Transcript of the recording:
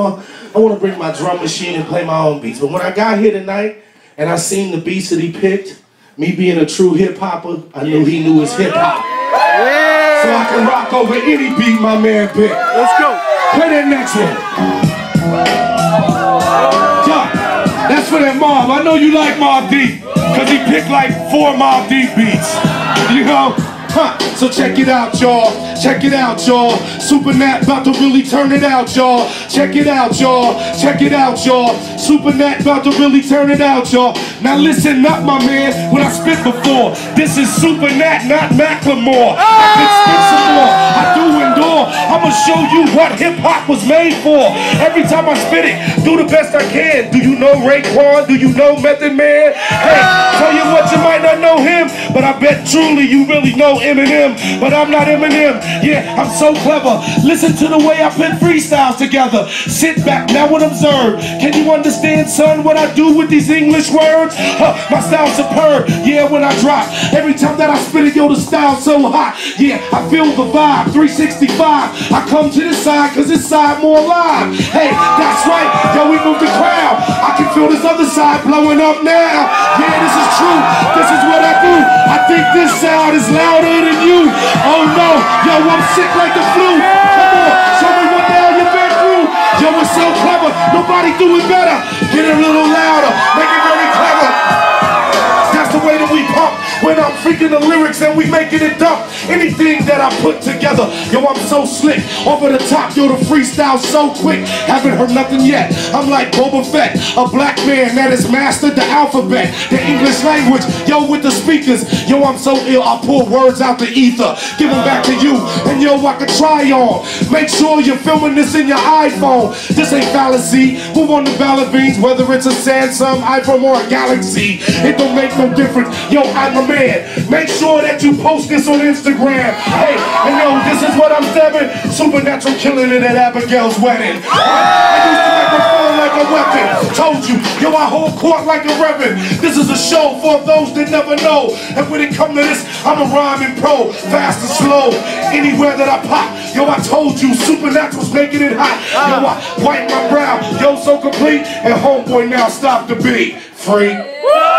y'all, I want to bring my drum machine and play my own beats. But when I got here tonight and I seen the beats that he picked, me being a true hip-hopper, I knew he knew his hip-hop. Yeah. So I can rock over any beat my man picked. Let's go. Play that next one. That's for that Mobb. I know you like Mobb Deep, because he picked like 4 Mobb Deep beats. You know? Huh. So check it out, y'all. Check it out, y'all. Super Nat about to really turn it out, y'all. Check it out, y'all. Check it out, y'all. Super Nat about to really turn it out, y'all. Now listen up, my man, what I spit before. This is Super Nat, not Macklemore. I can spit some more. I do endure. I'ma show you what hip-hop was made for. Every time I spit it, do the best I can. Do you know Raekwon? Do you know Method Man? Hey, tell you what, you might not know him, but I bet truly you really know Eminem. But I'm not Eminem. Yeah, I'm so clever. Listen to the way I put freestyles together. Sit back now and observe. Can you understand, son, what I do with these English words? Huh, my style's superb. Yeah, when I drop, every time that I spit it, yo, the style's so hot. Yeah, I feel the vibe. 365. I come to this side cause this side more alive. Hey, that's right. Yo, we moved the crowd. I can feel this other side blowing up now. Yeah, this is true. This is what I do. I think this sound is louder than you. Oh no, yo, I'm sick like the flu. Come on, show me what the hell you've been through. Yo, it's so clever, nobody do it better. Get it a little louder, make it really clever. That's the way that we pump. When I'm freaking the lyrics and we making it dump. Anything that I put together, yo, I'm so slick. Over the top, yo, the freestyle so quick. Haven't heard nothing yet. I'm like Boba Fett, a black man that has mastered the alphabet, the English language, yo, with the speakers. Yo, I'm so ill, I pull words out the ether, give them back to you, and yo, I can try on. Make sure you're filming this in your iPhone. This ain't fallacy. Move on the ballot beans, whether it's a Samsung, iPhone, or a Galaxy. It don't make no difference. Yo, I'm a man. Make sure that you post this on Instagram. Hey, and yo, this is what I'm serving. Supernatural killing it at Abigail's wedding. I used to make a phone like a weapon. Told you, yo, I hold court like a reverend. This is a show for those that never know. And when it comes to this, I'm a rhyming pro. Fast and slow. Anywhere that I pop, yo, I told you, Supernatural's making it hot. Yo, I wipe my brow. Yo, so complete. And homeboy now stop the beat. Free.